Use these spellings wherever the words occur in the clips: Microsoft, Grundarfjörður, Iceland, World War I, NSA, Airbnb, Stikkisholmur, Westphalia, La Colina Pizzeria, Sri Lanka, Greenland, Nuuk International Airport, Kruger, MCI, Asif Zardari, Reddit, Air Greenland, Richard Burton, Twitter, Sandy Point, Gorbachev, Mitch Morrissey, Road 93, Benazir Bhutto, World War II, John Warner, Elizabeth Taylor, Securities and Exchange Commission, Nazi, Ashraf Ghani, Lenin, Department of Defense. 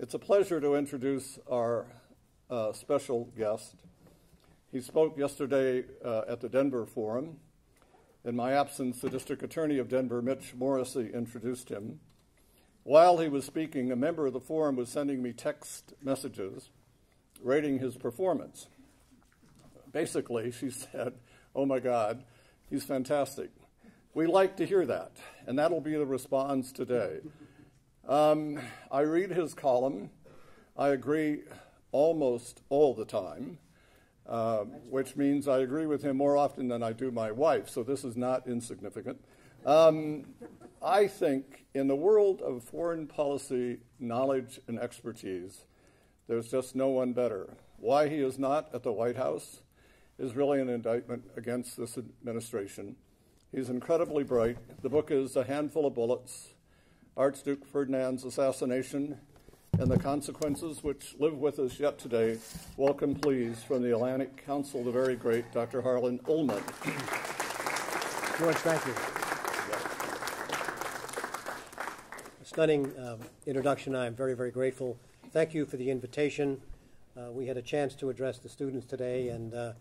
It's a pleasure to introduce our special guest. He spoke yesterday at the Denver Forum. In my absence, the District Attorney of Denver, Mitch Morrissey, introduced him. While he was speaking, a member of the forum was sending me text messages rating his performance. Basically, she said, "Oh my God, he's fantastic." We like to hear that, and that'll be the response today. I read his column. I agree almost all the time, which means I agree with him more often than I do my wife, so this is not insignificant. I think in the world of foreign policy knowledge and expertise, there's just no one better. Why he is not at the White House is really an indictment against this administration. He's incredibly bright. The book is A Handful of Bullets, Archduke Ferdinand's Assassination and the Consequences Which Live With Us Yet Today. Welcome, please, from the Atlantic Council, the very great Dr. Harlan Ullman. George, thank you. A stunning introduction. I am very, very grateful. Thank you for the invitation. We had a chance to address the students today, and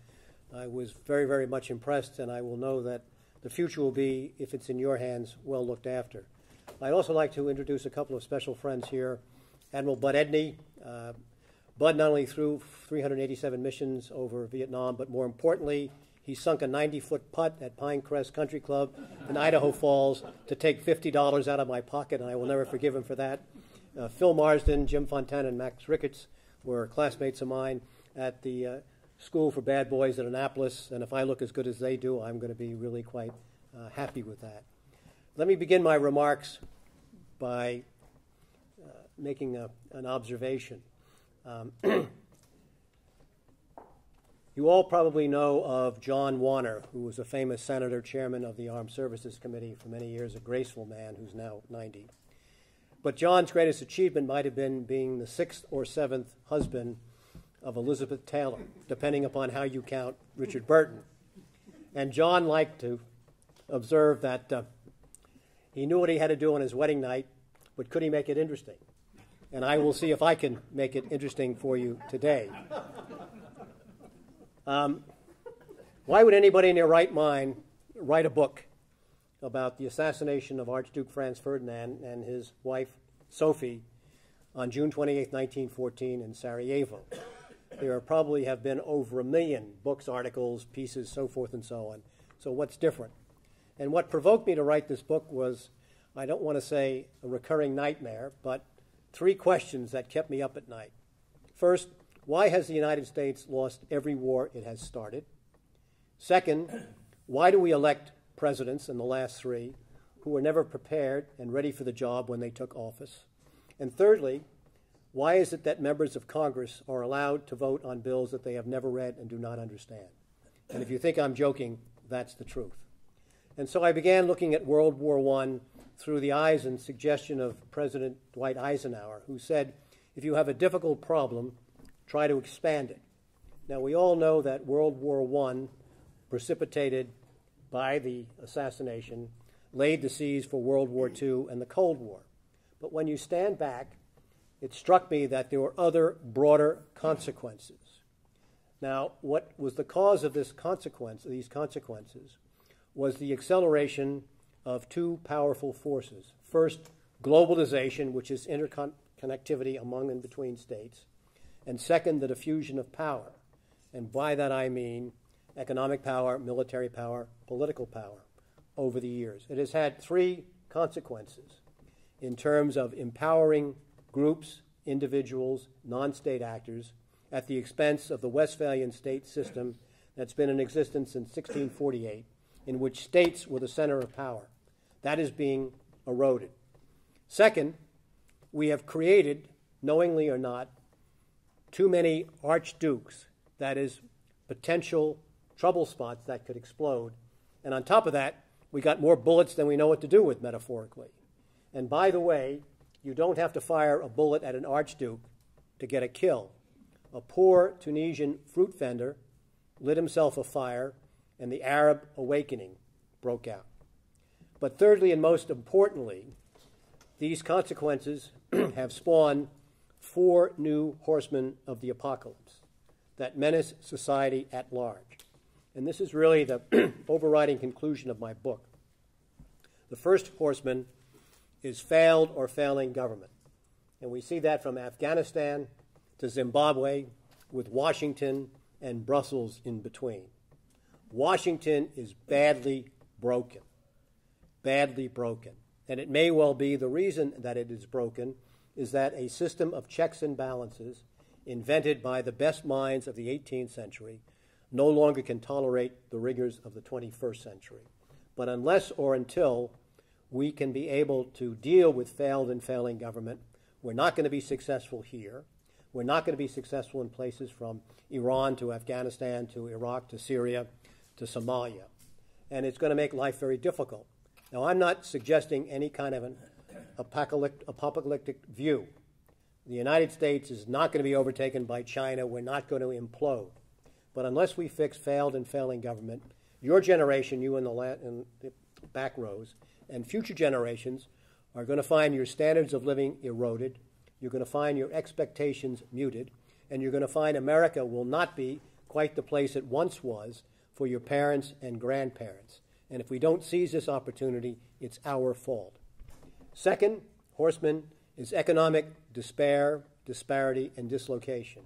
I was very, very much impressed, and I will know that the future will be, if it's in your hands, well looked after. I'd also like to introduce a couple of special friends here. Admiral Bud Edney. Bud not only threw 387 missions over Vietnam, but more importantly, he sunk a 90-foot putt at Pine Crest Country Club in Idaho Falls to take $50 out of my pocket, and I will never forgive him for that. Phil Marsden, Jim Fontaine, and Max Ricketts were classmates of mine at the School for Bad Boys at Annapolis, and if I look as good as they do, I'm going to be really quite happy with that. Let me begin my remarks by making an observation. You all probably know of John Warner, who was a famous senator, chairman of the Armed Services Committee for many years, a graceful man who's now 90. But John's greatest achievement might have been being the 6th or 7th husband of Elizabeth Taylor, depending upon how you count Richard Burton. And John liked to observe that he knew what he had to do on his wedding night, but could he make it interesting? And I will see if I can make it interesting for you today. Why would anybody in their right mind write a book about the assassination of Archduke Franz Ferdinand and his wife, Sophie, on June 28, 1914 in Sarajevo? There probably have been over 1 million books, articles, pieces, so forth and so on. So what's different? And what provoked me to write this book was, I don't want to say a recurring nightmare, but three questions that kept me up at night. First, why has the United States lost every war it has started? Second, why do we elect presidents, in the last three, who were never prepared and ready for the job when they took office? And thirdly, why is it that members of Congress are allowed to vote on bills that they have never read and do not understand? And if you think I'm joking, that's the truth. And so I began looking at World War I through the eyes and suggestion of President Dwight Eisenhower, who said, if you have a difficult problem, try to expand it. Now, we all know that World War I, precipitated by the assassination, laid the seeds for World War II and the Cold War. But when you stand back, it struck me that there were other broader consequences. Now, what was the cause of this consequence, of these consequences, was the acceleration of two powerful forces. First, globalization, which is interconnectivity among and between states, and second, the diffusion of power. And by that I mean economic power, military power, political power over the years. It has had three consequences in terms of empowering groups, individuals, non-state actors at the expense of the Westphalian state system that's been in existence since 1648. In which states were the center of power. That is being eroded. Second, we have created, knowingly or not, too many archdukes, that is, potential trouble spots that could explode. And on top of that, we got more bullets than we know what to do with, metaphorically. And by the way, you don't have to fire a bullet at an archduke to get a kill. A poor Tunisian fruit vendor lit himself afire, and the Arab awakening broke out. But thirdly, and most importantly, these consequences have spawned four new horsemen of the apocalypse that menace society at large. And this is really the overriding conclusion of my book. The first horseman is failed or failing government. And we see that from Afghanistan to Zimbabwe, with Washington and Brussels in between. Washington is badly broken, badly broken. And it may well be the reason that it is broken is that a system of checks and balances invented by the best minds of the 18th century no longer can tolerate the rigors of the 21st century. But unless or until we can be able to deal with failed and failing government, we're not going to be successful here. We're not going to be successful in places from Iran to Afghanistan to Iraq to Syria to Somalia. And it's going to make life very difficult. Now, I'm not suggesting any kind of an apocalyptic view. The United States is not going to be overtaken by China. We're not going to implode. But unless we fix failed and failing government, your generation, you in the back rows, and future generations are going to find your standards of living eroded. You're going to find your expectations muted, and you're going to find America will not be quite the place it once was for your parents and grandparents. And if we don't seize this opportunity, it's our fault. Second horseman is economic despair, disparity, and dislocation.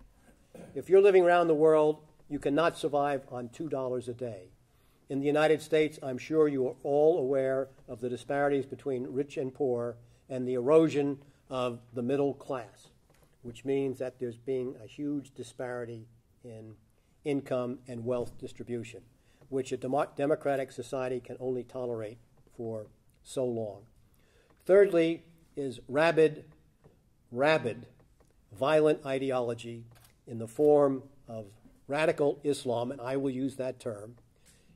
If you're living around the world, you cannot survive on $2 a day. In the United States, I'm sure you are all aware of the disparities between rich and poor and the erosion of the middle class, which means that there's being a huge disparity in income and wealth distribution, which a democratic society can only tolerate for so long. Thirdly is rabid, violent ideology in the form of radical Islam, and I will use that term,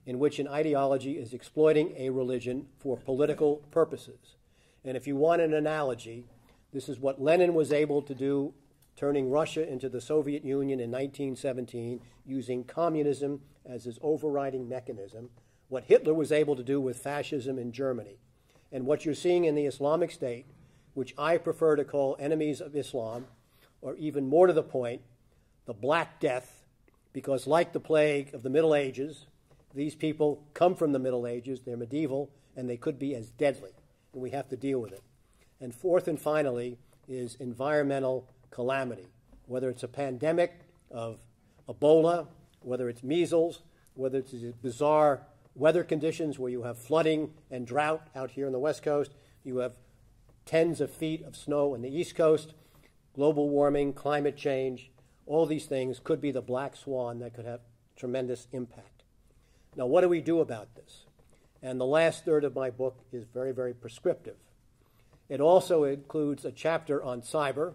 in which an ideology is exploiting a religion for political purposes. And if you want an analogy, this is what Lenin was able to do, turning Russia into the Soviet Union in 1917, using communism as his overriding mechanism, what Hitler was able to do with fascism in Germany. And what you're seeing in the Islamic State, which I prefer to call enemies of Islam, or even more to the point, the Black Death, because like the plague of the Middle Ages, these people come from the Middle Ages, they're medieval, and they could be as deadly, and we have to deal with it. And fourth and finally is environmental calamity, whether it's a pandemic of Ebola, whether it's measles, whether it's bizarre weather conditions where you have flooding and drought out here on the West Coast, you have tens of feet of snow on the East Coast, global warming, climate change, all these things could be the black swan that could have tremendous impact. Now, what do we do about this? And the last third of my book is very, very prescriptive. It also includes a chapter on cyber,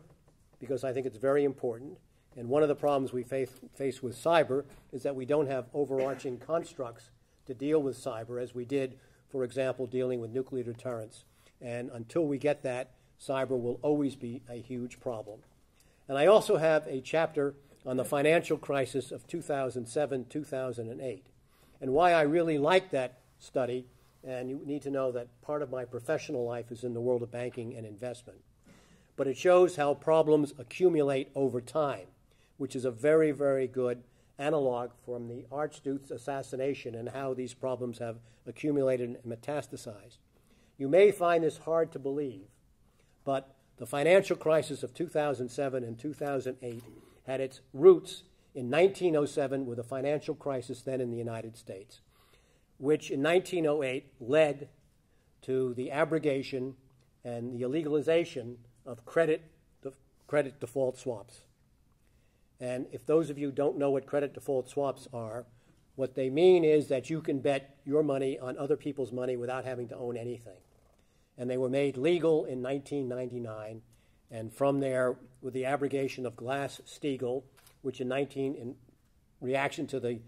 because I think it's very important. And one of the problems we face with cyber is that we don't have overarching constructs to deal with cyber, as we did, for example, dealing with nuclear deterrence. And until we get that, cyber will always be a huge problem. And I also have a chapter on the financial crisis of 2007-2008. And why I really like that study, and you need to know that part of my professional life is in the world of banking and investment. But it shows how problems accumulate over time, which is a very, very good analog from the Archduke's assassination and how these problems have accumulated and metastasized. You may find this hard to believe, but the financial crisis of 2007 and 2008 had its roots in 1907 with a financial crisis then in the United States, which in 1908 led to the abrogation and the illegalization of credit default swaps. And if those of you don't know what credit default swaps are, what they mean is that you can bet your money on other people's money without having to own anything. And they were made legal in 1999. And from there, with the abrogation of Glass-Steagall, which in reaction to the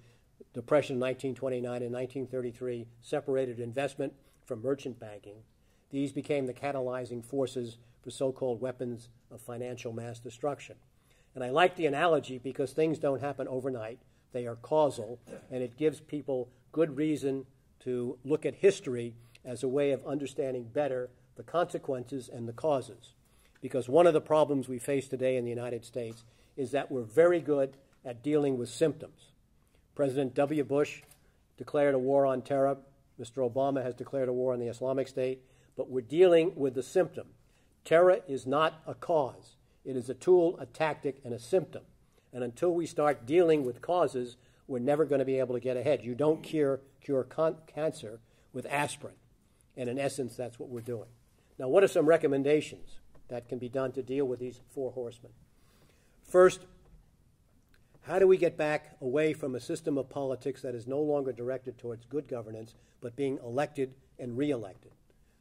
Depression of 1929 and 1933 separated investment from merchant banking. These became the catalyzing forces for so-called weapons of financial mass destruction. And I like the analogy because things don't happen overnight. They are causal, and it gives people good reason to look at history as a way of understanding better the consequences and the causes. because one of the problems we face today in the United States is that we're very good at dealing with symptoms. President W. Bush declared a war on terror. Mr. Obama has declared a war on the Islamic State. But we're dealing with the symptom. Terror is not a cause. It is a tool, a tactic, and a symptom. And until we start dealing with causes, we're never going to be able to get ahead. You don't cure cancer with aspirin. And in essence, that's what we're doing. Now, what are some recommendations that can be done to deal with these four horsemen? First, how do we get back away from a system of politics that is no longer directed towards good governance, but being elected and re-elected?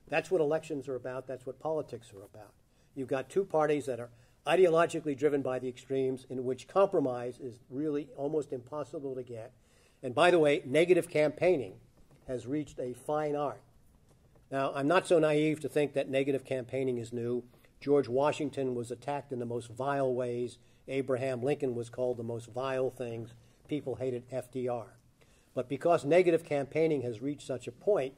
That's what elections are about. That's what politics are about. You've got two parties that are ideologically driven by the extremes, in which compromise is really almost impossible to get. And by the way, negative campaigning has reached a fine art. Now, I'm not so naive to think that negative campaigning is new. George Washington was attacked in the most vile ways. Abraham Lincoln was called the most vile things. People hated FDR. But because negative campaigning has reached such a point,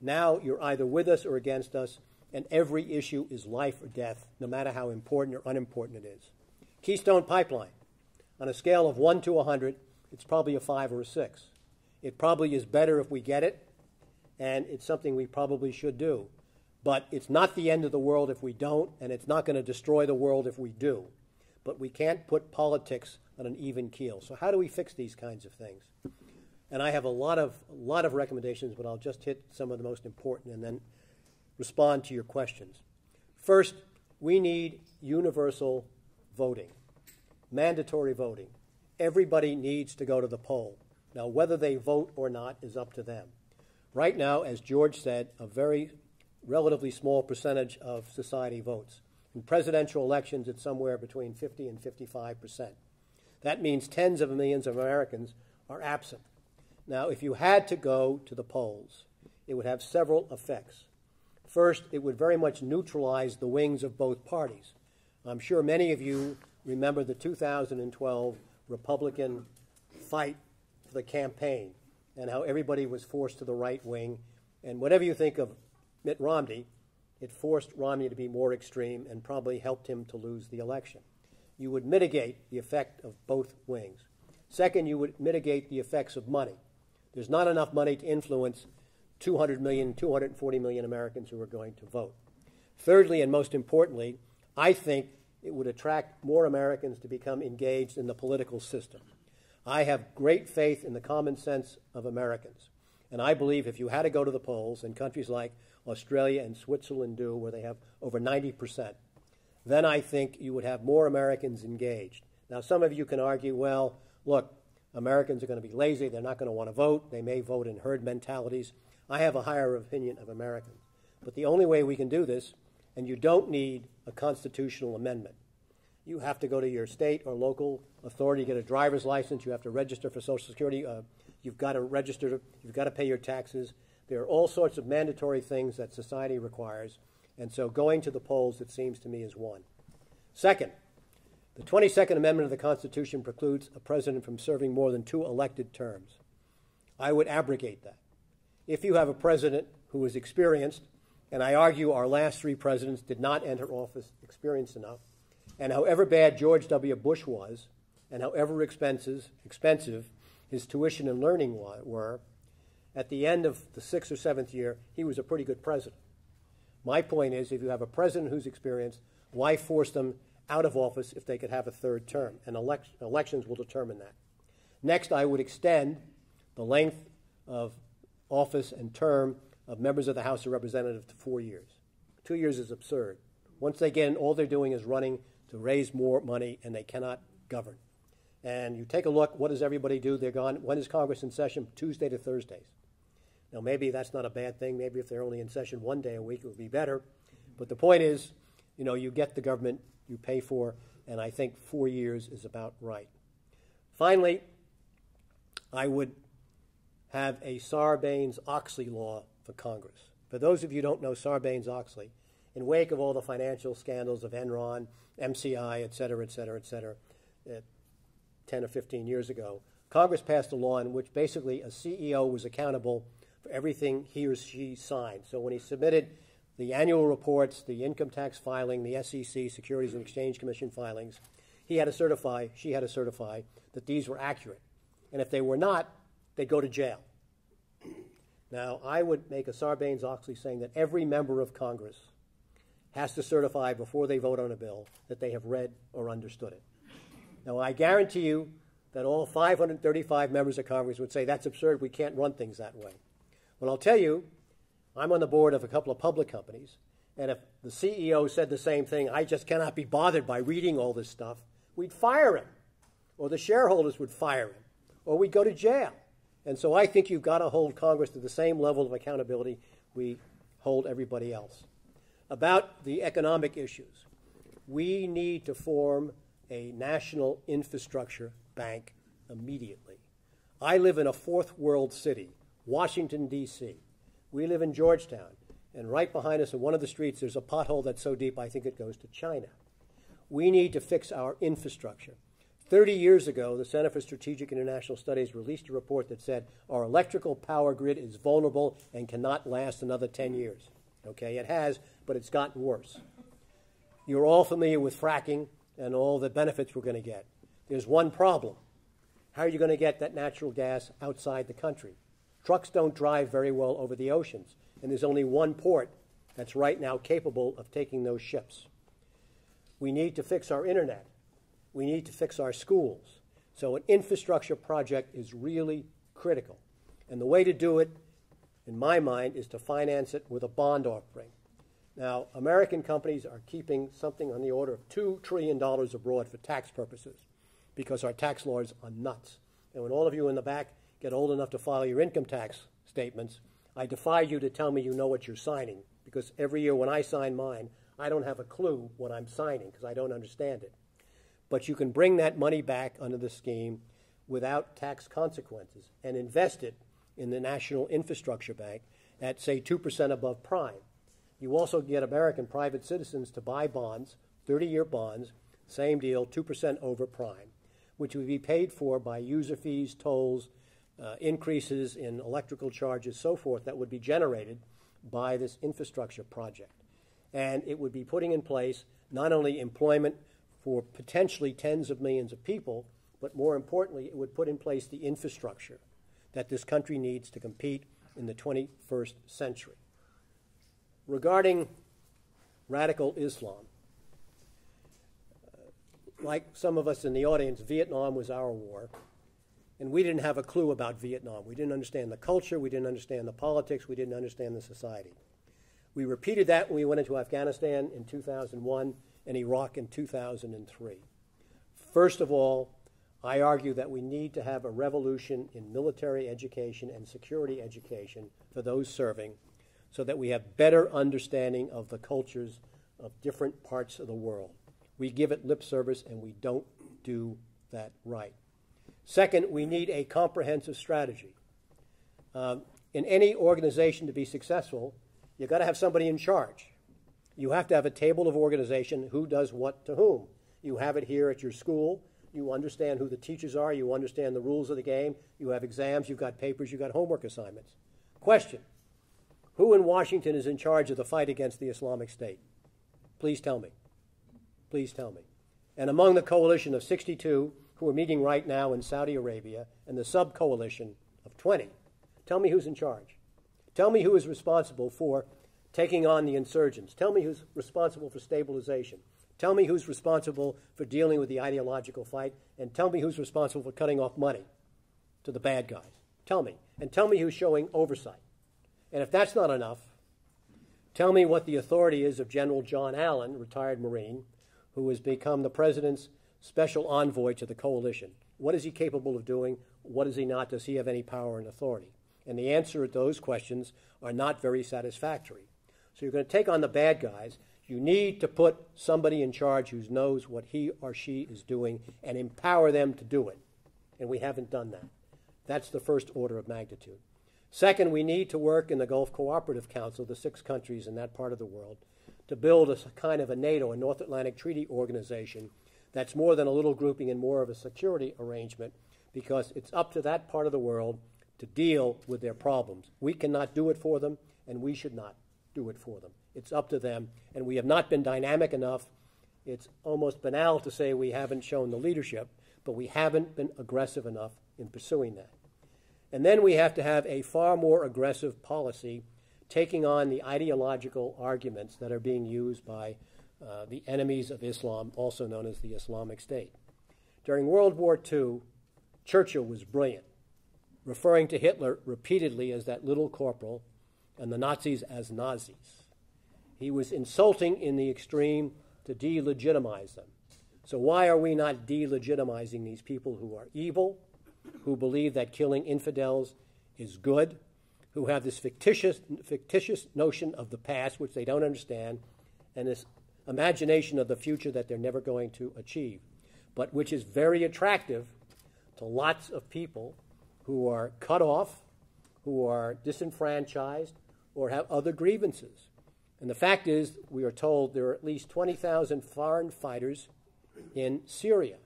now you're either with us or against us, and every issue is life or death, no matter how important or unimportant it is. Keystone Pipeline, on a scale of 1 to 100, it's probably a 5 or a 6. It probably is better if we get it, and it's something we probably should do. But it's not the end of the world if we don't, and it's not going to destroy the world if we do. But we can't put politics on an even keel. So how do we fix these kinds of things? And I have a lot of recommendations, but I'll just hit some of the most important and then respond to your questions. First, we need universal voting, mandatory voting. Everybody needs to go to the poll. Now, whether they vote or not is up to them. Right now, as George said, a very relatively small percentage of society votes. In presidential elections, it's somewhere between 50% and 55%. That means tens of millions of Americans are absent. Now, if you had to go to the polls, it would have several effects. First, it would very much neutralize the wings of both parties. I'm sure many of you remember the 2012 Republican fight for the campaign and how everybody was forced to the right wing. And whatever you think of Mitt Romney, it forced Romney to be more extreme and probably helped him to lose the election. You would mitigate the effect of both wings. Second, you would mitigate the effects of money. There's not enough money to influence 200 million, 240 million Americans who are going to vote. Thirdly, and most importantly, I think it would attract more Americans to become engaged in the political system. I have great faith in the common sense of Americans. And I believe if you had to go to the polls, and countries like Australia and Switzerland do, where they have over 90%, then I think you would have more Americans engaged. Now, some of you can argue, well, look, Americans are going to be lazy. They're not going to want to vote. They may vote in herd mentalities. I have a higher opinion of Americans. But the only way we can do this, and you don't need a constitutional amendment. You have to go to your state or local authority, get a driver's license. You have to register for Social Security. You've got to register. You've got to pay your taxes. There are all sorts of mandatory things that society requires. And so going to the polls, it seems to me, is one. Second, the 22nd Amendment of the Constitution precludes a president from serving more than 2 elected terms. I would abrogate that. If you have a president who is experienced, and I argue our last 3 presidents did not enter office experienced enough, and however bad George W. Bush was, and however expensive his tuition and learning were, at the end of the 6th or 7th year, he was a pretty good president. My point is, if you have a president who's experienced, why force them out of office if they could have a 3rd term? And elections will determine that. Next, I would extend the length of office and term of members of the House of Representatives to 4 years. 2 years is absurd. Once they get in, all they're doing is running to raise more money, and they cannot govern. And you take a look, what does everybody do? They're gone. When is Congress in session? Tuesday to Thursdays. Now, maybe that's not a bad thing. Maybe if they're only in session one day a week, it would be better. But the point is, you know, you get the government you pay for, and I think 4 years is about right. Finally, I would have a Sarbanes-Oxley law for Congress. For those of you who don't know Sarbanes-Oxley, in wake of all the financial scandals of Enron, MCI, et cetera, 10 or 15 years ago, Congress passed a law in which basically a CEO was accountable for everything he or she signed. So when he submitted the annual reports, the income tax filing, the SEC, Securities and Exchange Commission filings. He had to certify, she had to certify that these were accurate. And if they were not, they'd go to jail. Now, I would make a Sarbanes-Oxley saying that every member of Congress has to certify before they vote on a bill that they have read or understood it. Now, I guarantee you that all 535 members of Congress would say, that's absurd, we can't run things that way. Well, I'll tell you, I'm on the board of a couple of public companies, and if the CEO said the same thing, I just cannot be bothered by reading all this stuff, we'd fire him, or the shareholders would fire him, or we'd go to jail. And so I think you've got to hold Congress to the same level of accountability we hold everybody else. About the economic issues, we need to form a national infrastructure bank immediately. I live in a fourth world city, Washington, D.C. We live in Georgetown, and right behind us in one of the streets there's a pothole that's so deep I think it goes to China. We need to fix our infrastructure. 30 years ago, the Center for Strategic International Studies released a report that said our electrical power grid is vulnerable and cannot last another 10 years. Okay, it has, but it's gotten worse. You're all familiar with fracking and all the benefits we're going to get. There's one problem. How are you going to get that natural gas outside the country? Trucks don't drive very well over the oceans, and there's only one port that's right now capable of taking those ships. We need to fix our internet. We need to fix our schools. So an infrastructure project is really critical. And the way to do it, in my mind, is to finance it with a bond offering. Now, American companies are keeping something on the order of $2 trillion abroad for tax purposes because our tax laws are nuts. And when all of you in the back get old enough to file your income tax statements, I defy you to tell me you know what you're signing, because every year when I sign mine, I don't have a clue what I'm signing because I don't understand it. But you can bring that money back under the scheme without tax consequences and invest it in the National Infrastructure Bank at, say, 2% above prime. You also get American private citizens to buy bonds, 30-year bonds, same deal, 2% over prime, which would be paid for by user fees, tolls, increases in electrical charges, so forth, that would be generated by this infrastructure project. And it would be putting in place not only employment for potentially tens of millions of people, but more importantly, it would put in place the infrastructure that this country needs to compete in the 21st century. Regarding radical Islam, like some of us in the audience, Vietnam was our war, and we didn't have a clue about Vietnam. We didn't understand the culture, we didn't understand the politics, we didn't understand the society. We repeated that when we went into Afghanistan in 2001 and Iraq in 2003. First of all, I argue that we need to have a revolution in military education and security education for those serving, so that we have better understanding of the cultures of different parts of the world. We give it lip service, and we don't do that right. Second, we need a comprehensive strategy. In any organization to be successful, you've got to have somebody in charge. You have to have a table of organization, who does what to whom. You have it here at your school. You understand who the teachers are. You understand the rules of the game. You have exams. You've got papers. You've got homework assignments. Question: who in Washington is in charge of the fight against the Islamic State? Please tell me. Please tell me. And among the coalition of 62 who are meeting right now in Saudi Arabia and the sub-coalition of 20, tell me who's in charge. Tell me who is responsible for taking on the insurgents. Tell me who's responsible for stabilization. Tell me who's responsible for dealing with the ideological fight. And tell me who's responsible for cutting off money to the bad guys. Tell me. And tell me who's showing oversight. And if that's not enough, tell me what the authority is of General John Allen, retired Marine, who has become the president's special envoy to the coalition. What is he capable of doing? What is he not? Does he have any power and authority? And the answer to those questions are not very satisfactory. So you're going to take on the bad guys. You need to put somebody in charge who knows what he or she is doing and empower them to do it. And we haven't done that. That's the first order of magnitude. Second, we need to work in the Gulf Cooperative Council, the 6 countries in that part of the world, to build a kind of a NATO, a North Atlantic Treaty Organization, that's more than a little grouping and more of a security arrangement, because it's up to that part of the world to deal with their problems. We cannot do it for them, and we should not do it for them. It's up to them. And we have not been dynamic enough. It's almost banal to say we haven't shown the leadership, but we haven't been aggressive enough in pursuing that. And then we have to have a far more aggressive policy taking on the ideological arguments that are being used by the enemies of Islam, also known as the Islamic State. During World War II, Churchill was brilliant, referring to Hitler repeatedly as that little corporal and the Nazis as Nazis. He was insulting in the extreme to delegitimize them. So why are we not delegitimizing these people who are evil, who believe that killing infidels is good, who have this fictitious notion of the past, which they don't understand, and this imagination of the future that they're never going to achieve, but which is very attractive to lots of people who are cut off, who are disenfranchised, or have other grievances. And the fact is, we are told there are at least 20,000 foreign fighters in Syria.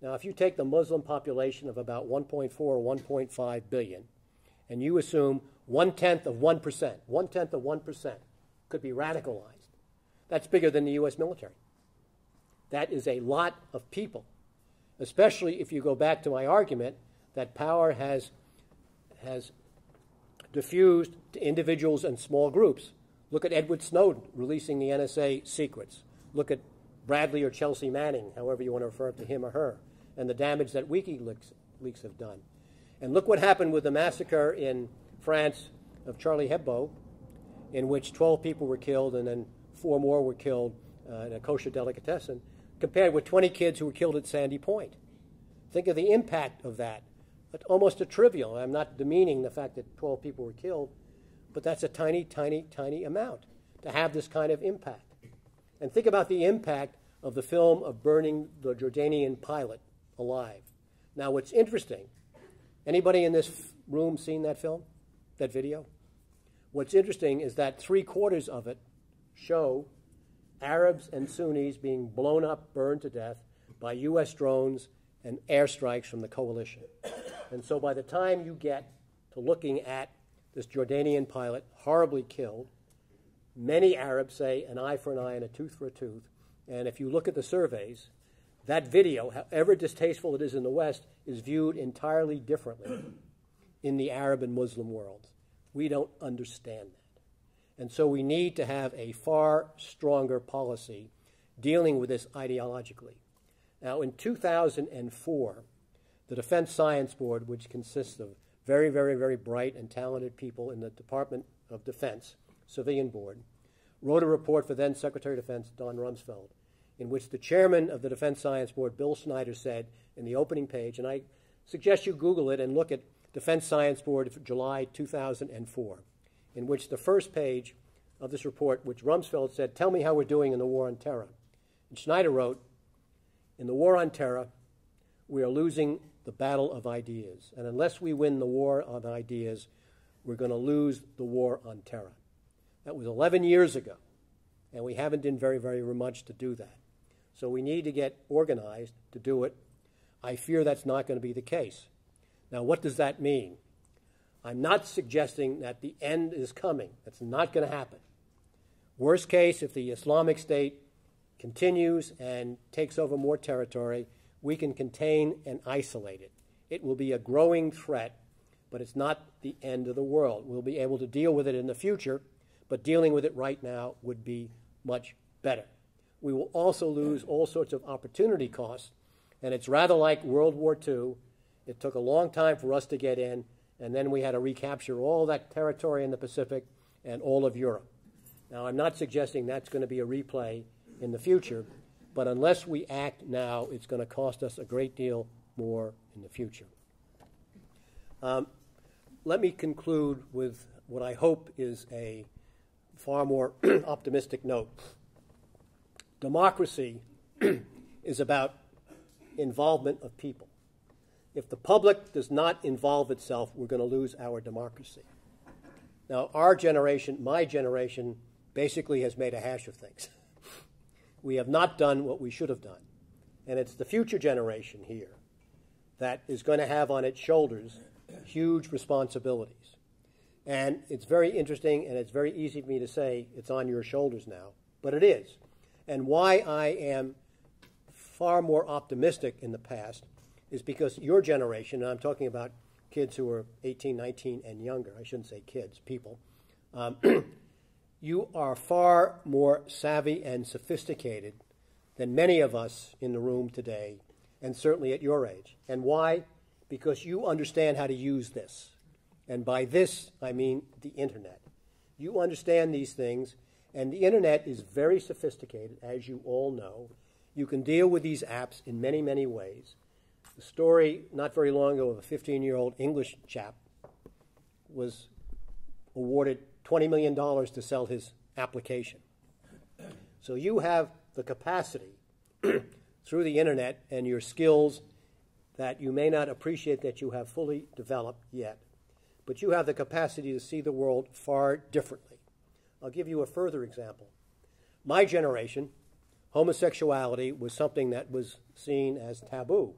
Now, if you take the Muslim population of about 1.4 or 1.5 billion, and you assume 1/10 of 1% could be radicalized, that's bigger than the U.S. military. That is a lot of people, especially if you go back to my argument that power has diffused to individuals and small groups. Look at Edward Snowden releasing the NSA secrets. Look at Bradley or Chelsea Manning, however you want to refer to him or her, and the damage that WikiLeaks have done. And look what happened with the massacre in France of Charlie Hebdo, in which 12 people were killed and then 4 more were killed in a kosher delicatessen, compared with 20 kids who were killed at Sandy Point. Think of the impact of that. It's almost a trivial. I'm not demeaning the fact that 12 people were killed, but that's a tiny, tiny, tiny amount to have this kind of impact. And think about the impact of the film of burning the Jordanian pilot alive. Now, what's interesting, anybody in this room seen that film, that video? What's interesting is that 3/4 of it show Arabs and Sunnis being blown up, burned to death by U.S. drones and airstrikes from the coalition. And so by the time you get to looking at this Jordanian pilot horribly killed, many Arabs say an eye for an eye and a tooth for a tooth. And if you look at the surveys, that video, however distasteful it is in the West, is viewed entirely differently in the Arab and Muslim worlds. We don't understand that. And so we need to have a far stronger policy dealing with this ideologically. Now, in 2004, the Defense Science Board, which consists of very, very, very bright and talented people in the Department of Defense, Civilian Board, wrote a report for then Secretary of Defense Don Rumsfeld, in which the chairman of the Defense Science Board, Bill Snyder, said in the opening page, and I suggest you Google it and look at Defense Science Board for July 2004, in which the first page of this report, which Rumsfeld said, "Tell me how we're doing in the war on terror." And Snyder wrote, "In the war on terror, we are losing the battle of ideas. And unless we win the war on ideas, we're going to lose the war on terror." That was 11 years ago, and we haven't done very, very much to do that. So we need to get organized to do it. I fear that's not going to be the case. Now, what does that mean? I'm not suggesting that the end is coming. That's not going to happen. Worst case, if the Islamic State continues and takes over more territory, we can contain and isolate it. It will be a growing threat, but it's not the end of the world. We'll be able to deal with it in the future, but dealing with it right now would be much better. We will also lose all sorts of opportunity costs, and it's rather like World War II. It took a long time for us to get in, and then we had to recapture all that territory in the Pacific and all of Europe. Now, I'm not suggesting that's going to be a replay in the future, but unless we act now, it's going to cost us a great deal more in the future. Let me conclude with what I hope is a far more optimistic note. Democracy is about involvement of people. If the public does not involve itself, we're going to lose our democracy. Now, our generation, my generation, basically has made a hash of things. We have not done what we should have done. And it's the future generation here that is going to have on its shoulders huge responsibilities. And it's very interesting, and it's very easy for me to say it's on your shoulders now, but it is. And why I am far more optimistic in the past is because your generation, and I'm talking about kids who are 18, 19, and younger. I shouldn't say kids, people. You are far more savvy and sophisticated than many of us in the room today, and certainly at your age. And why? Because you understand how to use this. And by this, I mean the internet. You understand these things, and the internet is very sophisticated, as you all know. You can deal with these apps in many, many ways. The story not very long ago of a 15-year-old English chap was awarded $20 million to sell his application. So you have the capacity through the internet and your skills that you may not appreciate that you have fully developed yet, but you have the capacity to see the world far differently. I'll give you a further example. My generation, homosexuality was something that was seen as taboo.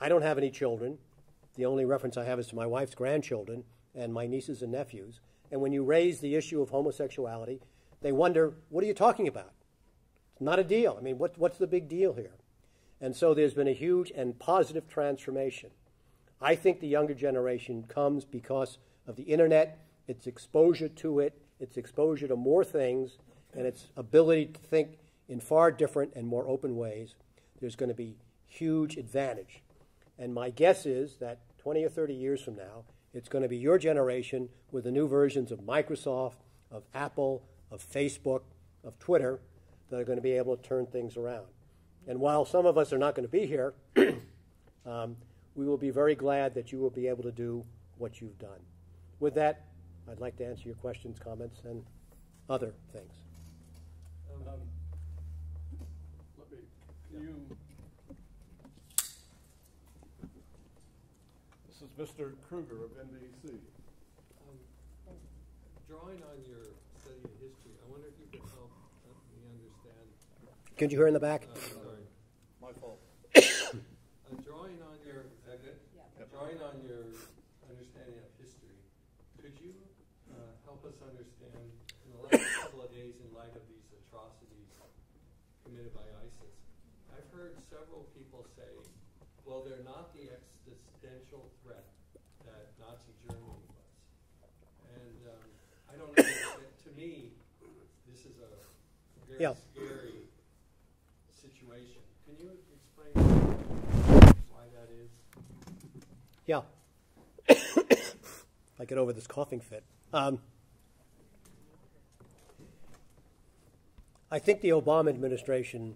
I don't have any children. The only reference I have is to my wife's grandchildren and my nieces and nephews. And when you raise the issue of homosexuality, they wonder, what are you talking about? It's not a deal. I mean, what's the big deal here? And so there's been a huge and positive transformation. I think the younger generation comes because of the internet, its exposure to it, its exposure to more things, and its ability to think in far different and more open ways. There's going to be huge advantage. And my guess is that 20 or 30 years from now, it's going to be your generation with the new versions of Microsoft, of Apple, of Facebook, of Twitter, that are going to be able to turn things around. And while some of us are not going to be here, we will be very glad that you will be able to do what you've done. With that, I'd like to answer your questions, comments, and other things. This is Mr. Kruger of NBC. Drawing on your study of history, I wonder if you could help me understand. Could you hear in the back? Sorry, my fault. Drawing on your understanding of history, could you help us understand in the last couple of days, in light of these atrocities committed by ISIS? I've heard several people say, well, they're not the existential threat that Nazi Germany was. And I don't know, to me, this is a very scary situation. Can you explain why that is? Yeah. I get over this coughing fit. I think the Obama administration,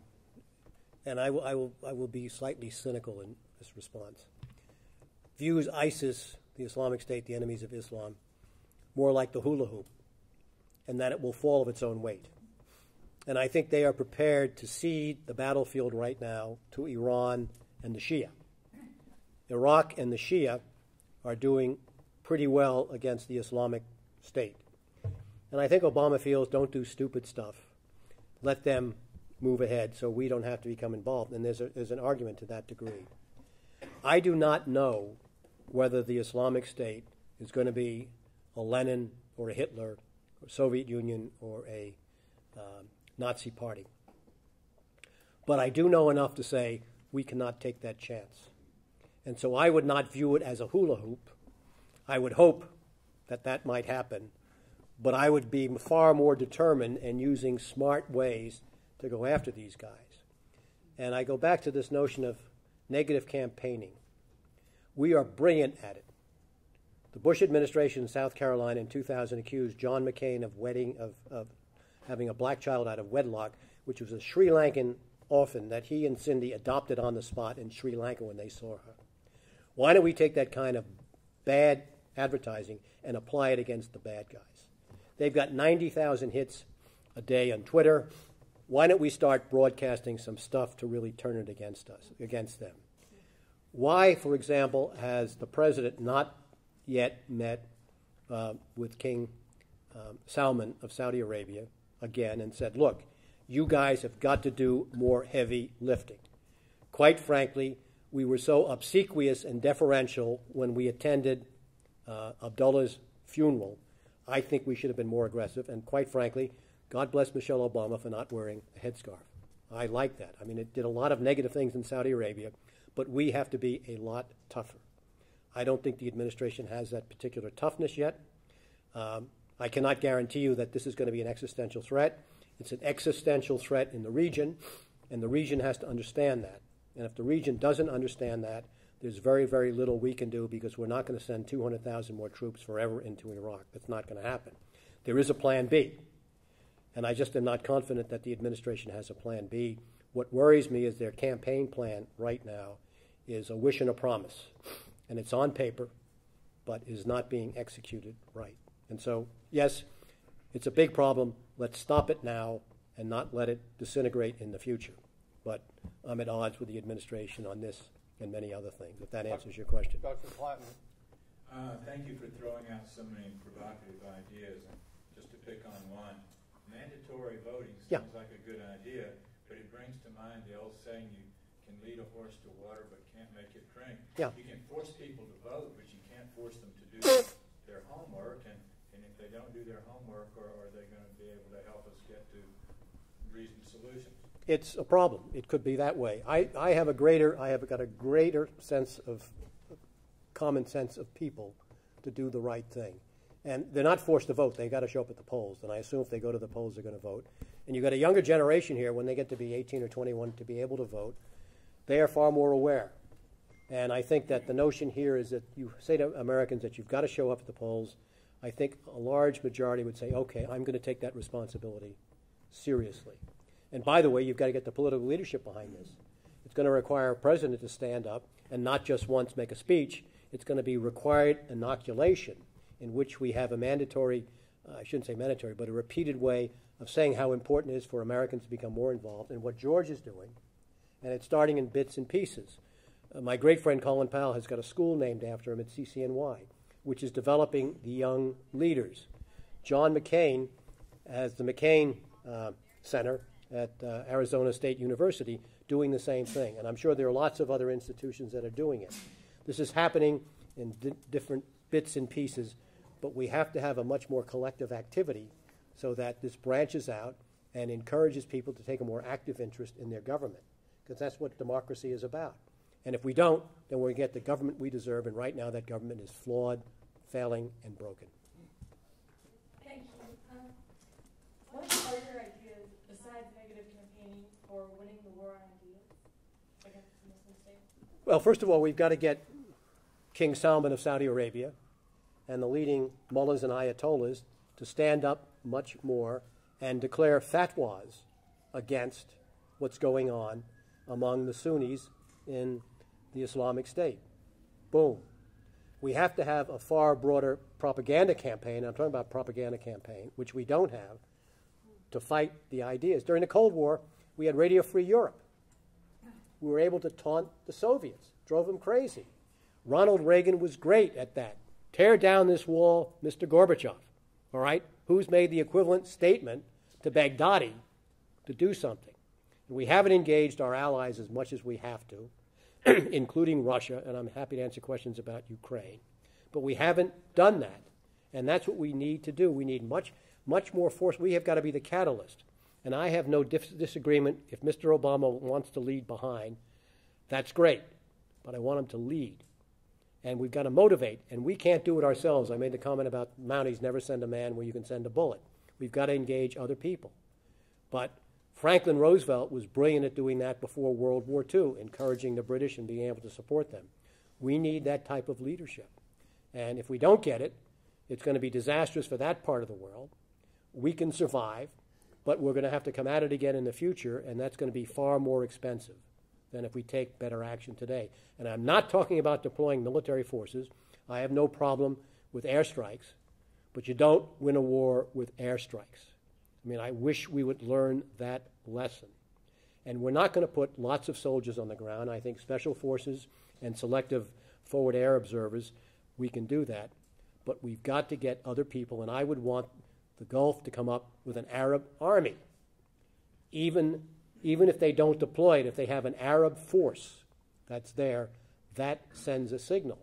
and I will be slightly cynical in this response, views ISIS, the Islamic State, the enemies of Islam, more like the hula hoop, and that it will fall of its own weight. And I think they are prepared to cede the battlefield right now to Iran and the Shia. Iraq and the Shia are doing pretty well against the Islamic State. And I think Obama feels, don't do stupid stuff. Let them move ahead so we don't have to become involved. And there's an argument to that degree. I do not know whether the Islamic State is going to be a Lenin or a Hitler or Soviet Union or a Nazi party. But I do know enough to say we cannot take that chance. And so I would not view it as a hula hoop. I would hope that that might happen. But I would be far more determined and using smart ways to go after these guys. And I go back to this notion of negative campaigning. We are brilliant at it. The Bush administration in South Carolina in 2000 accused John McCain of having a black child out of wedlock, which was a Sri Lankan orphan that he and Cindy adopted on the spot in Sri Lanka when they saw her. Why don't we take that kind of bad advertising and apply it against the bad guys? They've got 90,000 hits a day on Twitter. Why don't we start broadcasting some stuff to really turn it against us, against them? Why, for example, has the president not yet met with King Salman of Saudi Arabia again and said, look, you guys have got to do more heavy lifting? Quite frankly, we were so obsequious and deferential when we attended Abdullah's funeral, I think we should have been more aggressive. And quite frankly, God bless Michelle Obama for not wearing a headscarf. I like that. I mean, it did a lot of negative things in Saudi Arabia, but we have to be a lot tougher. I don't think the administration has that particular toughness yet. I cannot guarantee you that this is going to be an existential threat. It's an existential threat in the region, and the region has to understand that. And if the region doesn't understand that, there's very, very little we can do, because we're not going to send 200,000 more troops forever into Iraq. That's not going to happen. There is a plan B, and I just am not confident that the administration has a plan B. What worries me is their campaign plan right now is a wish and a promise, and it's on paper, but is not being executed right. And so, yes, it's a big problem. Let's stop it now and not let it disintegrate in the future. But I'm at odds with the administration on this and many other things, if that answers your question. Dr. Platten. Thank you for throwing out so many provocative ideas. And just to pick on one, mandatory voting sounds like a good idea, but it brings to mind the old saying, you can lead a horse to water but can't make it drink. Yeah. You can force people to vote, but you can't force them to do their homework. And if they don't do their homework, are they going to be able to help us get to reasoned solutions? It's a problem. It could be that way. I have got a greater sense of common sense of people to do the right thing. And they're not forced to vote. They've got to show up at the polls. And I assume if they go to the polls, they're going to vote. And you've got a younger generation here, when they get to be 18 or 21 to be able to vote, they are far more aware. And I think that the notion here is that you say to Americans that you've got to show up at the polls. I think a large majority would say, okay, I'm going to take that responsibility seriously. And by the way, you've got to get the political leadership behind this. It's going to require a president to stand up and not just once make a speech. It's going to be required inoculation, in which we have a mandatory, I shouldn't say mandatory, but a repeated way of saying how important it is for Americans to become more involved in what George is doing. And it's starting in bits and pieces. My great friend Colin Powell has got a school named after him at CCNY, which is developing the young leaders. John McCain has the McCain Center at Arizona State University doing the same thing. And I'm sure there are lots of other institutions that are doing it. This is happening in different bits and pieces, but we have to have a much more collective activity so that this branches out and encourages people to take a more active interest in their government, because that's what democracy is about. And if we don't, then we'll get the government we deserve, and right now that government is flawed, failing, and broken. Thank you. What are your ideas, besides negative campaigning, for winning the war on ideas against the Muslim state? Well, first of all, we've got to get King Salman of Saudi Arabia and the leading mullahs and ayatollahs to stand up much more and declare fatwas against what's going on among the Sunnis in the Islamic State. Boom. We have to have a far broader propaganda campaign, I'm talking about propaganda campaign, which we don't have, to fight the ideas. During the Cold War, we had Radio Free Europe. We were able to taunt the Soviets, drove them crazy. Ronald Reagan was great at that. Tear down this wall, Mr. Gorbachev, all right? Who's made the equivalent statement to Baghdadi to do something? And we haven't engaged our allies as much as we have to, including Russia, and I'm happy to answer questions about Ukraine. But we haven't done that, and that's what we need to do. We need much, much more force. We have got to be the catalyst. And I have no disagreement. If Mr. Obama wants to lead behind, that's great, but I want him to lead. And we've got to motivate, and we can't do it ourselves. I made the comment about Mounties never send a man where you can send a bullet. We've got to engage other people. But Franklin Roosevelt was brilliant at doing that before World War II, encouraging the British and being able to support them. We need that type of leadership. And if we don't get it, it's going to be disastrous for that part of the world. We can survive, but we're going to have to come at it again in the future, and that's going to be far more expensive than if we take better action today. And I'm not talking about deploying military forces. I have no problem with airstrikes, but you don't win a war with airstrikes. I mean, I wish we would learn that lesson. And we're not going to put lots of soldiers on the ground. I think special forces and selective forward air observers, we can do that. But we've got to get other people, and I would want the Gulf to come up with an Arab army. Even if they don't deploy it, if they have an Arab force that's there, that sends a signal.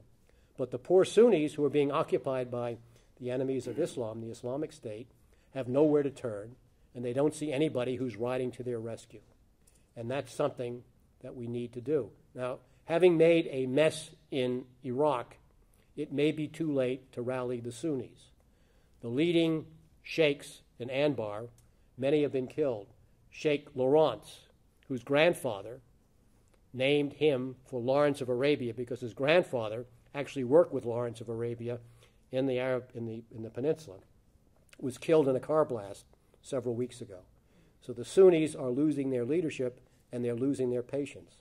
But the poor Sunnis who are being occupied by the enemies of Islam, the Islamic State, have nowhere to turn, and they don't see anybody who's riding to their rescue. And that's something that we need to do. Now, having made a mess in Iraq, it may be too late to rally the Sunnis. The leading sheikhs in Anbar, many have been killed. Sheikh Lawrence, whose grandfather named him for Lawrence of Arabia because his grandfather actually worked with Lawrence of Arabia in the Arab in the peninsula, was killed in a car blast several weeks ago. So the Sunnis are losing their leadership and they're losing their patience.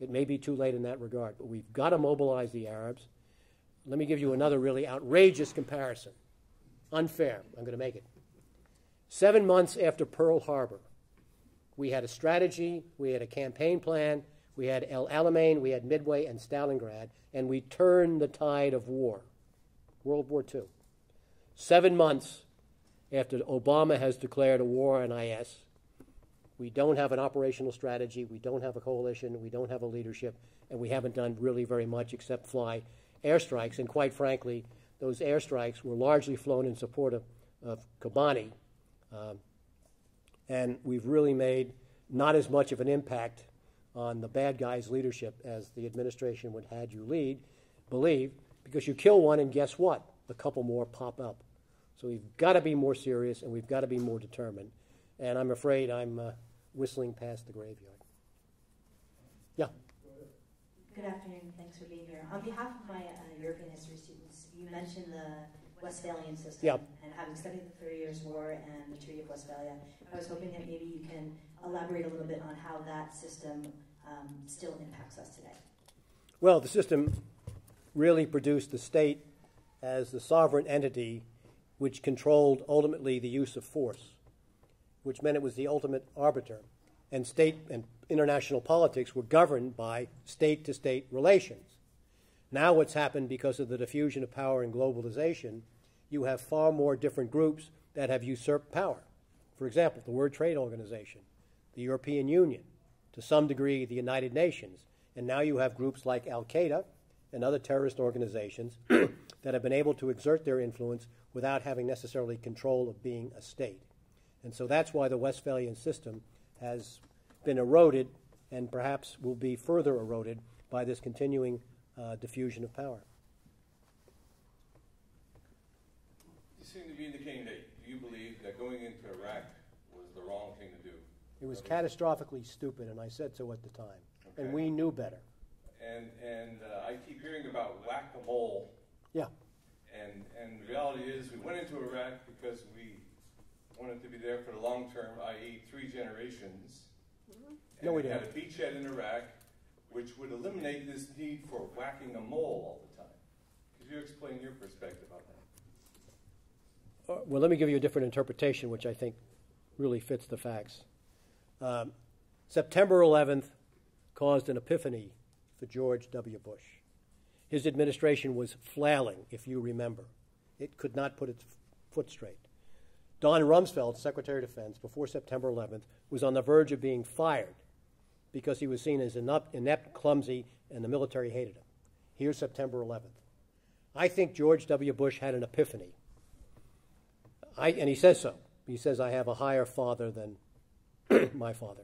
It may be too late in that regard, but we've got to mobilize the Arabs. Let me give you another really outrageous comparison. Unfair, I'm going to make it. 7 months after Pearl Harbor, we had a strategy, we had a campaign plan, we had El Alamein, we had Midway and Stalingrad, and we turned the tide of war. World War II. 7 months after Obama has declared a war on IS, we don't have an operational strategy, we don't have a coalition, we don't have a leadership, and we haven't done really very much except fly airstrikes. And quite frankly, those airstrikes were largely flown in support of Kobani, and we've really made not as much of an impact on the bad guys' leadership as the administration would had you believe, because you kill one and guess what? A couple more pop up. So we've got to be more serious and we've got to be more determined. And I'm afraid I'm whistling past the graveyard. Yeah? Good afternoon. Thanks for being here. On behalf of my European history students, you mentioned the Westphalian system. Yeah. And having studied the 3 Years' War and the Treaty of Westphalia, I was hoping that maybe you can elaborate a little bit on how that system still impacts us today. Well, the system really produced the state as the sovereign entity which controlled ultimately the use of force, which meant it was the ultimate arbiter. And state and international politics were governed by state-to-state relations. Now what's happened because of the diffusion of power and globalization, you have far more different groups that have usurped power. For example, the World Trade Organization, the European Union, to some degree the United Nations, and now you have groups like Al-Qaeda and other terrorist organizations that have been able to exert their influence without having necessarily control of being a state. And so that's why the Westphalian system has been eroded and perhaps will be further eroded by this continuing diffusion of power. You seem to be indicating that you believe that going into Iraq was the wrong thing to do. It was catastrophically stupid, and I said so at the time. Okay. And we knew better. And I keep hearing about whack-a-mole. Yeah. And the reality is we went into Iraq because we wanted to be there for the long term, i.e. 3 generations. Mm-hmm. And no, we didn't. Had a beachhead in Iraq, which would eliminate this need for whacking a mole all the time. Could you explain your perspective on that? Well, let me give you a different interpretation, which I think really fits the facts. September 11th caused an epiphany for George W. Bush. His administration was flailing, if you remember. It could not put its foot straight. Don Rumsfeld, Secretary of Defense, before September 11th, was on the verge of being fired because he was seen as inept, clumsy, and the military hated him. Here's September 11th. I think George W. Bush had an epiphany. And he says so. He says, I have a higher father than my father.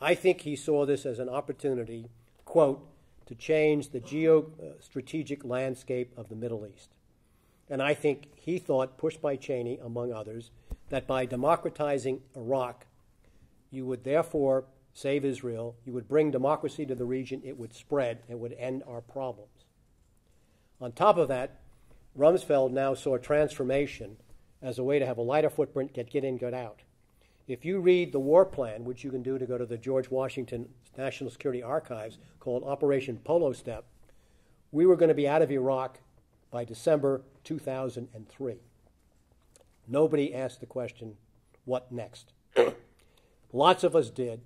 I think he saw this as an opportunity, quote, to change the geostrategic landscape of the Middle East. And I think he thought, pushed by Cheney, among others, that by democratizing Iraq, you would therefore save Israel, you would bring democracy to the region, it would spread, it would end our problems. On top of that, Rumsfeld now saw transformation as a way to have a lighter footprint, get in, get out. If you read the war plan, which you can do to go to the George Washington National Security Archives called Operation Polo Step, we were going to be out of Iraq by December 2003. Nobody asked the question, what next? Lots of us did.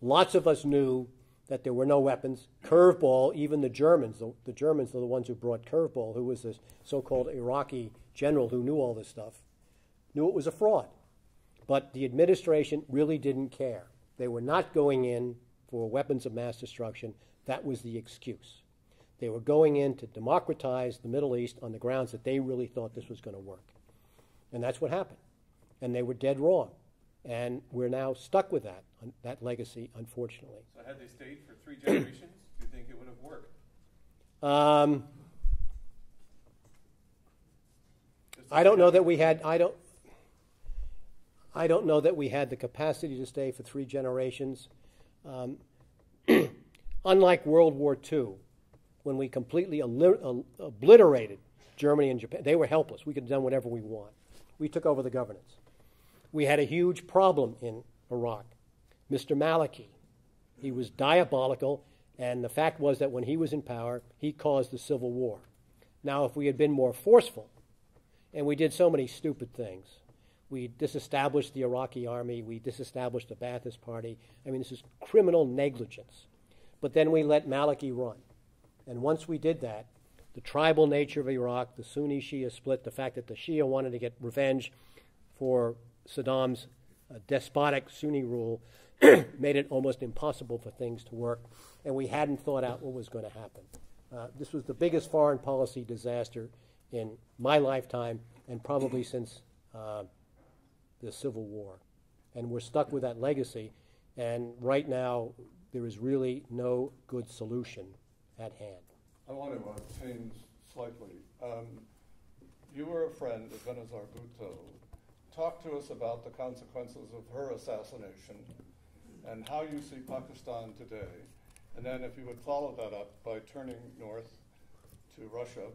Lots of us knew that there were no weapons. Curveball, even the Germans, the Germans are the ones who brought Curveball, who was this so-called Iraqi general who knew all this stuff, knew it was a fraud. But the administration really didn't care. They were not going in for weapons of mass destruction. That was the excuse. They were going in to democratize the Middle East on the grounds that they really thought this was going to work. And that's what happened. And they were dead wrong. And we're now stuck with that legacy, unfortunately. So had they stayed for 3 generations, do you think it would have worked? I don't know that we had. I don't know that we had the capacity to stay for 3 generations. Unlike World War II, when we completely obliterated Germany and Japan, they were helpless. We could have done whatever we want. We took over the governance. We had a huge problem in Iraq. Mr. Maliki, he was diabolical, and the fact was that when he was in power, he caused the civil war. Now, if we had been more forceful, and we did so many stupid things. We disestablished the Iraqi army. We disestablished the Ba'athist party. I mean, this is criminal negligence. But then we let Maliki run. And once we did that, the tribal nature of Iraq, the Sunni-Shia split, the fact that the Shia wanted to get revenge for Saddam's despotic Sunni rule made it almost impossible for things to work. And we hadn't thought out what was going to happen. This was the biggest foreign policy disaster in my lifetime, and probably since the Civil War. And we're stuck with that legacy. And right now, there is really no good solution at hand. I want to change slightly. You were a friend of Benazir Bhutto. Talk to us about the consequences of her assassination and how you see Pakistan today. And then if you would follow that up by turning north to Russia,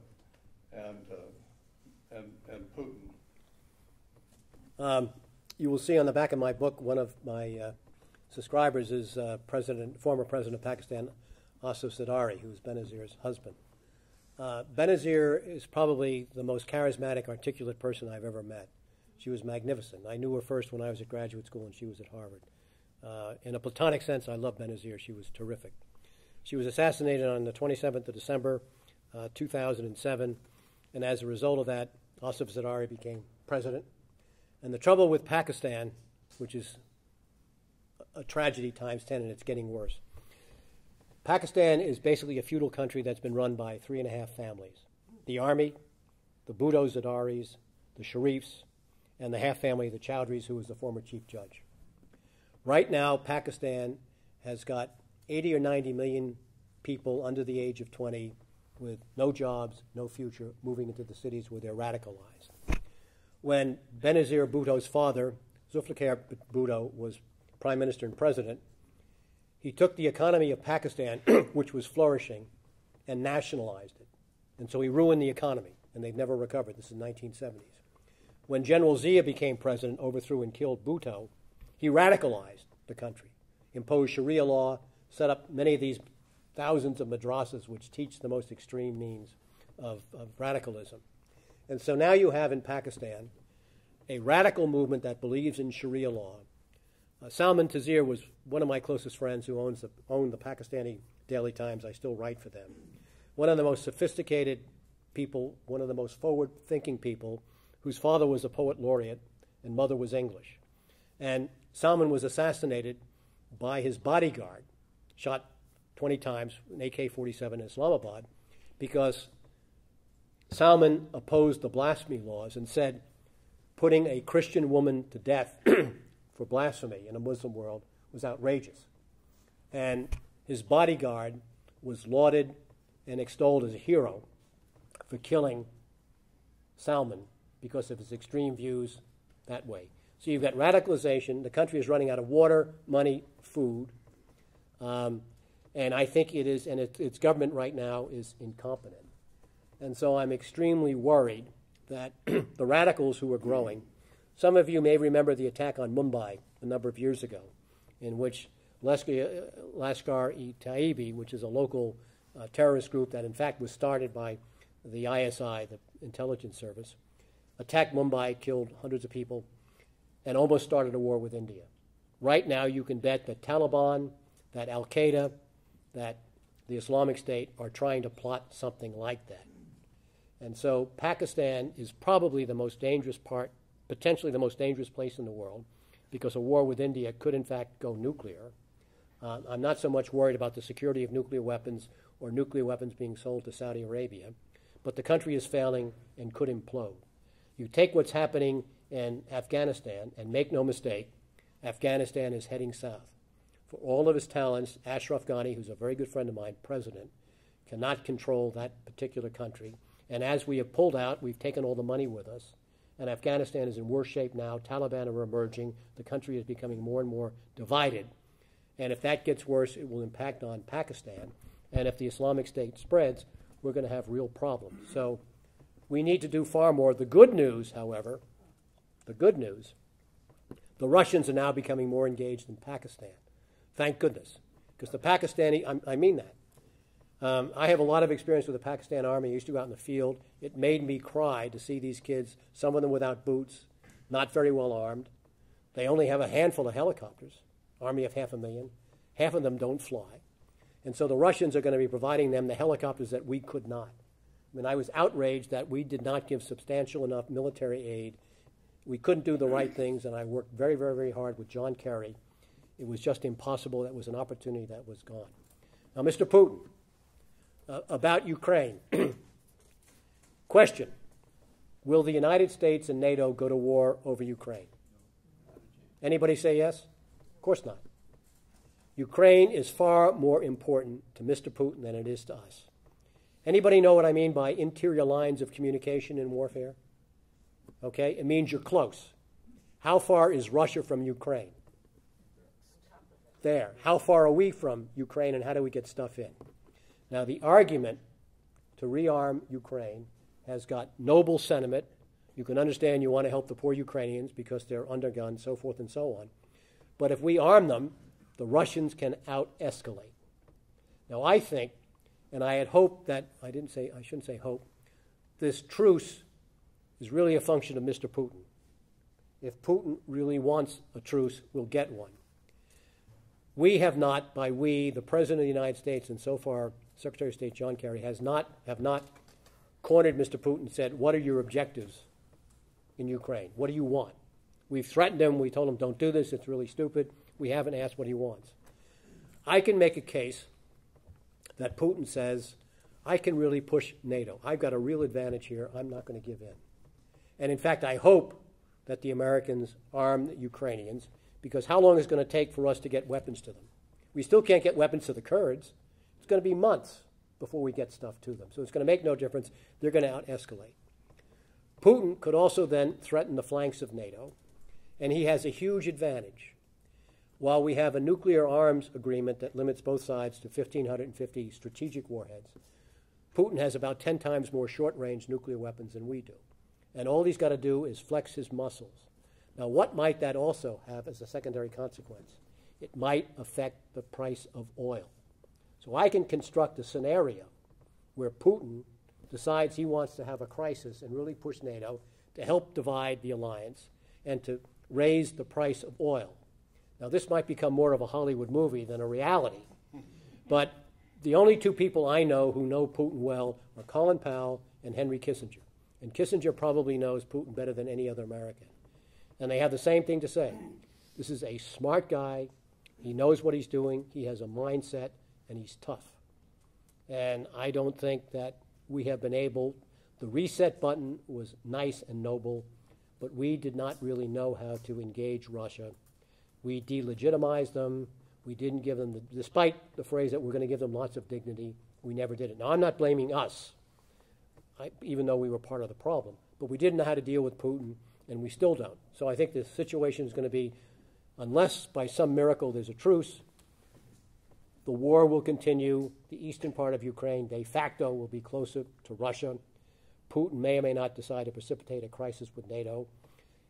and Putin. You will see on the back of my book, one of my subscribers is former president of Pakistan, Asif Zardari, who is Benazir's husband. Benazir is probably the most charismatic, articulate person I've ever met. She was magnificent. I knew her first when I was at graduate school and she was at Harvard. In a platonic sense, I love Benazir. She was terrific. She was assassinated on the 27th of December, 2007, and as a result of that, Asif Zardari became president. And the trouble with Pakistan, which is a tragedy times 10, and it's getting worse. Pakistan is basically a feudal country that's been run by 3.5 families. The army, the Bhutto Zardaris, the Sharifs, and the half-family, the Chowdhuries, who was the former chief judge. Right now, Pakistan has got 80 or 90 million people under the age of 20 with no jobs, no future, moving into the cities where they're radicalized. When Benazir Bhutto's father, Zulfikar Bhutto, was prime minister and president, he took the economy of Pakistan, which was flourishing, and nationalized it. And so he ruined the economy, and they've never recovered. This is the 1970s. When General Zia became president, overthrew and killed Bhutto, he radicalized the country, imposed Sharia law, set up many of these thousands of madrasas which teach the most extreme means of radicalism. And so now you have in Pakistan a radical movement that believes in Sharia law. Salman Taseer was one of my closest friends who owned the Pakistani Daily Times. I still write for them. One of the most sophisticated people, one of the most forward-thinking people, whose father was a poet laureate and mother was English. And Salman was assassinated by his bodyguard, shot 20 times, an AK-47 in Islamabad, because Salman opposed the blasphemy laws and said putting a Christian woman to death for blasphemy in a Muslim world was outrageous. And his bodyguard was lauded and extolled as a hero for killing Salman because of his extreme views that way. So you've got radicalization. The country is running out of water, money, food. And I think it is, and its government right now is incompetent. And so I'm extremely worried that the radicals who are growing, some of you may remember the attack on Mumbai a number of years ago, in which Lashkar-e-Taiba, which is a local terrorist group that in fact was started by the ISI, the intelligence service, attacked Mumbai, killed hundreds of people, and almost started a war with India. Right now you can bet that Taliban, that Al-Qaeda, that the Islamic State are trying to plot something like that. And so Pakistan is probably the most dangerous part, potentially the most dangerous place in the world, because a war with India could in fact go nuclear. I'm not so much worried about the security of nuclear weapons or nuclear weapons being sold to Saudi Arabia, but the country is failing and could implode. You take what's happening in Afghanistan, and make no mistake, Afghanistan is heading south. For all of his talents, Ashraf Ghani, who's a very good friend of mine, president, cannot control that particular country. And as we have pulled out, we've taken all the money with us. And Afghanistan is in worse shape now. Taliban are emerging. The country is becoming more and more divided. And if that gets worse, it will impact on Pakistan. And if the Islamic State spreads, we're going to have real problems. So we need to do far more. The good news, however, the good news, the Russians are now becoming more engaged in Pakistan. Thank goodness. Because the Pakistani, I mean that. I have a lot of experience with the Pakistan Army. I used to go out in the field. It made me cry to see these kids, some of them without boots, not very well armed. They only have a handful of helicopters, army of 500,000. Half of them don't fly. And so the Russians are going to be providing them the helicopters that we could not. I mean, I was outraged that we did not give substantial enough military aid. We couldn't do the right things, and I worked very, very, very hard with John Kerry. It was just impossible. That was an opportunity that was gone. Now, Mr. Putin, about Ukraine. Question, will the United States and NATO go to war over Ukraine? Anybody say yes? Of course not. Ukraine is far more important to Mr. Putin than it is to us. Anybody know what I mean by interior lines of communication in warfare? Okay, it means you're close. How far is Russia from Ukraine? There. How far are we from Ukraine, and how do we get stuff in? Now, the argument to rearm Ukraine has got noble sentiment. You can understand you want to help the poor Ukrainians because they're undergunned, so forth and so on. But if we arm them, the Russians can out-escalate. Now, I think, and I had hoped that, I shouldn't say hope, this truce is really a function of Mr. Putin. If Putin really wants a truce, we'll get one. We have not, by we, the President of the United States, and so far Secretary of State John Kerry, have not cornered Mr. Putin and said, what are your objectives in Ukraine? What do you want? We've threatened him. We told him, don't do this. It's really stupid. We haven't asked what he wants. I can make a case that Putin says, I can really push NATO. I've got a real advantage here. I'm not going to give in. And, in fact, I hope that the Americans arm the Ukrainians, because how long is it going to take for us to get weapons to them? We still can't get weapons to the Kurds. It's going to be months before we get stuff to them. So it's going to make no difference. They're going to out-escalate. Putin could also then threaten the flanks of NATO, and he has a huge advantage. While we have a nuclear arms agreement that limits both sides to 1,550 strategic warheads, Putin has about 10 times more short-range nuclear weapons than we do. And all he's got to do is flex his muscles. Now, what might that also have as a secondary consequence? It might affect the price of oil. So I can construct a scenario where Putin decides he wants to have a crisis and really push NATO to help divide the alliance and to raise the price of oil. Now, this might become more of a Hollywood movie than a reality, but the only two people I know who know Putin well are Colin Powell and Henry Kissinger. And Kissinger probably knows Putin better than any other American. And they have the same thing to say. This is a smart guy. He knows what he's doing. He has a mindset, and he's tough. And I don't think that we have been able. The reset button was nice and noble, but we did not really know how to engage Russia. We delegitimized them. We didn't give them, despite the phrase that we're going to give them lots of dignity, we never did it. Now, I'm not blaming us, even though we were part of the problem. But we didn't know how to deal with Putin, and we still don't. So I think the situation is going to be, unless by some miracle there's a truce, the war will continue. The eastern part of Ukraine, de facto, will be closer to Russia. Putin may or may not decide to precipitate a crisis with NATO.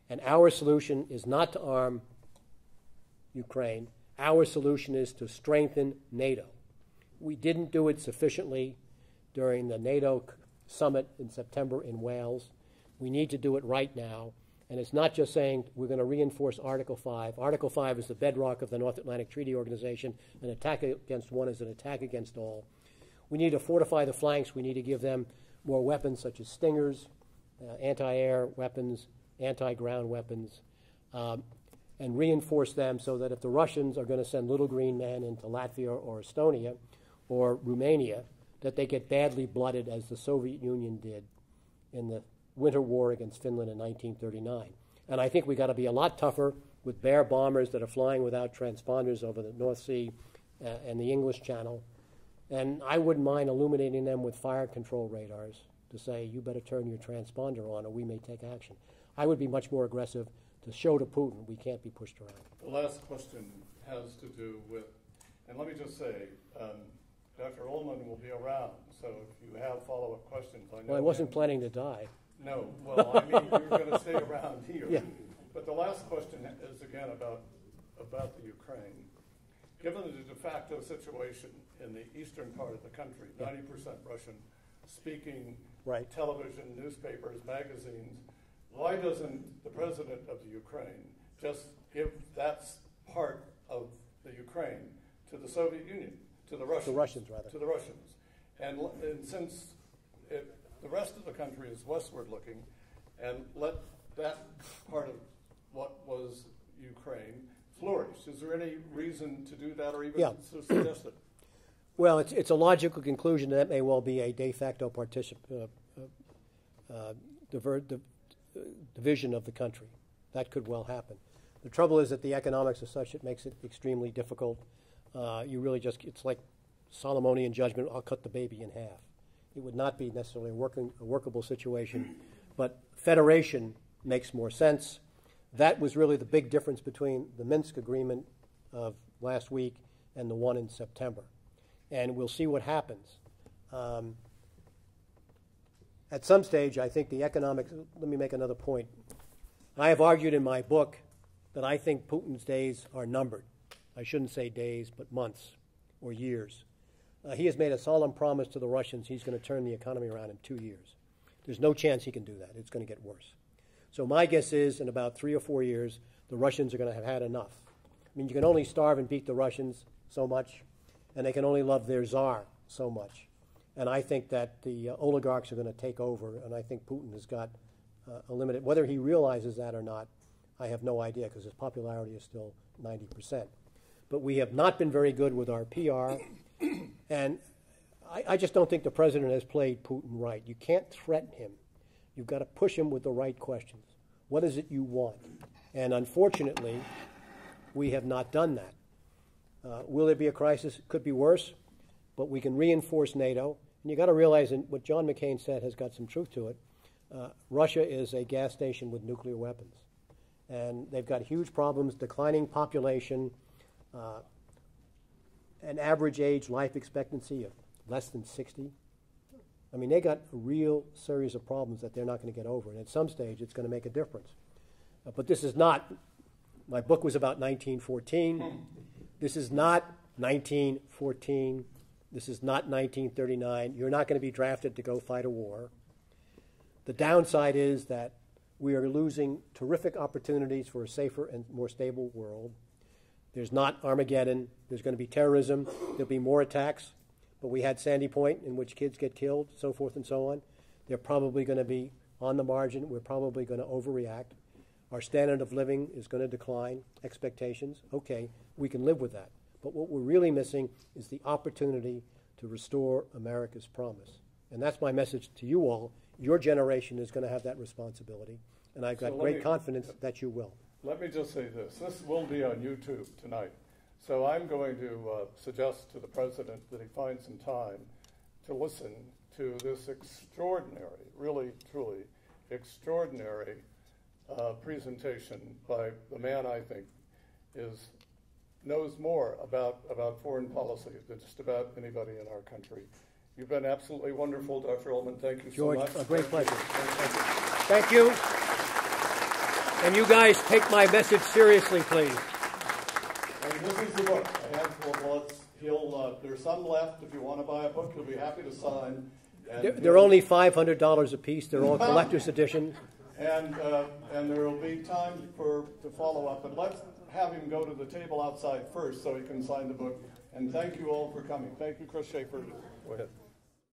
And our solution is not to arm Ukraine. Our solution is to strengthen NATO. We didn't do it sufficiently during the NATO summit in September in Wales. We need to do it right now. And it's not just saying we're going to reinforce Article 5. Article 5 is the bedrock of the North Atlantic Treaty Organization. An attack against one is an attack against all. We need to fortify the flanks. We need to give them more weapons such as Stingers, anti-air weapons, anti-ground weapons. and reinforce them so that if the Russians are going to send little green men into Latvia or Estonia or Romania, that they get badly blooded as the Soviet Union did in the Winter War against Finland in 1939. And I think we've got to be a lot tougher with Bear bombers that are flying without transponders over the North Sea and the English Channel. And I wouldn't mind illuminating them with fire control radars to say, you better turn your transponder on or we may take action. I would be much more aggressive to show to Putin we can't be pushed around. The last question has to do with, and let me just say, Dr. Ullman will be around, so if you have follow-up questions, I know. Well, I wasn't planning to die. No, well, I mean, you're going to stay around here. Yeah. But the last question is, again, about the Ukraine. Given the de facto situation in the eastern part of the country, 90% Russian-speaking, right, television, newspapers, magazines, why doesn't the president of the Ukraine just give that part of the Ukraine to the Soviet Union, to the Russians? The Russians, rather. To the Russians. And since the rest of the country is westward looking, and let that part of what was Ukraine flourish. Is there any reason to do that or even to suggest it? Well, it's a logical conclusion that may well be a de facto division of the country. That could well happen. The trouble is that the economics are such it makes it extremely difficult. You really just, it's like Solomonian judgment, I'll cut the baby in half. It would not be necessarily a workable situation, but federation makes more sense. That was really the big difference between the Minsk agreement of last week and the one in September. And we'll see what happens. At some stage, I think the economics, let me make another point. I have argued in my book that I think Putin's days are numbered. I shouldn't say days, but months or years. He has made a solemn promise to the Russians he's going to turn the economy around in 2 years. There's no chance he can do that. It's going to get worse. So my guess is in about 3 or 4 years, the Russians are going to have had enough. I mean, you can only starve and beat the Russians so much, and they can only love their czar so much. And I think that the oligarchs are going to take over, and I think Putin has got a limit. Whether he realizes that or not, I have no idea, because his popularity is still 90%. But we have not been very good with our PR. And I just don't think the president has played Putin right. You can't threaten him. You've got to push him with the right questions. What is it you want? And unfortunately, we have not done that. Will there be a crisis? Could be worse, but we can reinforce NATO. And you've got to realize, and what John McCain said has got some truth to it, Russia is a gas station with nuclear weapons. And they've got huge problems, declining population, an average age life expectancy of less than 60. I mean, they got a real series of problems that they're not going to get over. And at some stage, it's going to make a difference. But this is not, my book was about 1914. This is not 1914. This is not 1939. You're not going to be drafted to go fight a war. The downside is that we are losing terrific opportunities for a safer and more stable world. There's not Armageddon. There's going to be terrorism. There'll be more attacks. But we had Sandy Point, in which kids get killed, so forth and so on. They're probably going to be on the margin. We're probably going to overreact. Our standard of living is going to decline. Expectations, okay, we can live with that. But what we're really missing is the opportunity to restore America's promise. And that's my message to you all. Your generation is going to have that responsibility. And I've got great confidence that you will. Let me just say this. This will be on YouTube tonight. So I'm going to suggest to the president that he find some time to listen to this extraordinary, really, truly extraordinary presentation by the man I think knows more about foreign policy than just about anybody in our country. You've been absolutely wonderful, Dr. Ullman. Thank you George, so much. George, a great pleasure. Thank you. And you guys take my message seriously, please. And this is the book, A Handful of Bullets. There's some left. If you want to buy a book, he'll be happy to sign. They're only $500 a piece. They're all collector's edition. And there will be time to follow up. And let's have him go to the table outside first so he can sign the book. And thank you all for coming. Thank you, Chris Schaefer. Go ahead.